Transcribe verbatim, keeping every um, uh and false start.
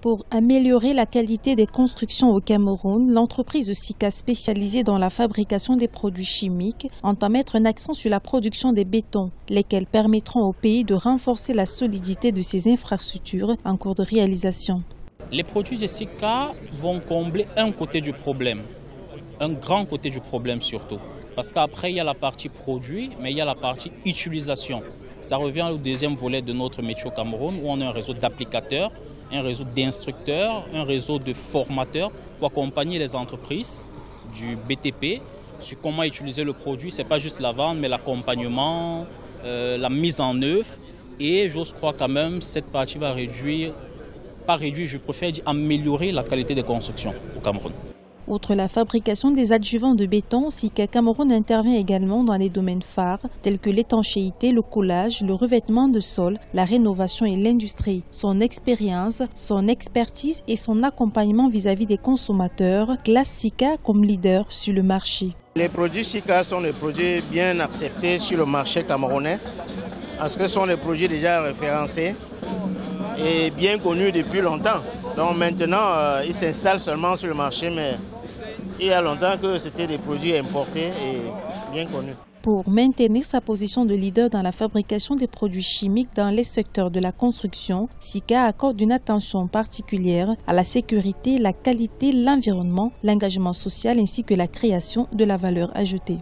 Pour améliorer la qualité des constructions au Cameroun, l'entreprise Sika, spécialisée dans la fabrication des produits chimiques, entend mettre un accent sur la production des bétons, lesquels permettront au pays de renforcer la solidité de ses infrastructures en cours de réalisation. Les produits de Sika vont combler un côté du problème, un grand côté du problème surtout. Parce qu'après, il y a la partie produit, mais il y a la partie utilisation. Ça revient au deuxième volet de notre métier au Cameroun, où on a un réseau d'applicateurs, un réseau d'instructeurs, un réseau de formateurs pour accompagner les entreprises du B T P sur comment utiliser le produit. Ce n'est pas juste la vente, mais l'accompagnement, euh, la mise en œuvre. Et j'ose croire quand même cette partie va réduire, pas réduire, je préfère dire améliorer la qualité des constructions au Cameroun. Outre la fabrication des adjuvants de béton, Sika Cameroun intervient également dans les domaines phares tels que l'étanchéité, le collage, le revêtement de sol, la rénovation et l'industrie. Son expérience, son expertise et son accompagnement vis-à-vis des consommateurs classent Sika comme leader sur le marché. Les produits Sika sont des produits bien acceptés sur le marché camerounais parce que ce sont des produits déjà référencés et bien connus depuis longtemps. Donc maintenant, euh, ils s'installent seulement sur le marché, mais il y a longtemps que c'était des produits importés et bien connus. Pour maintenir sa position de leader dans la fabrication des produits chimiques dans les secteurs de la construction, Sika accorde une attention particulière à la sécurité, la qualité, l'environnement, l'engagement social ainsi que la création de la valeur ajoutée.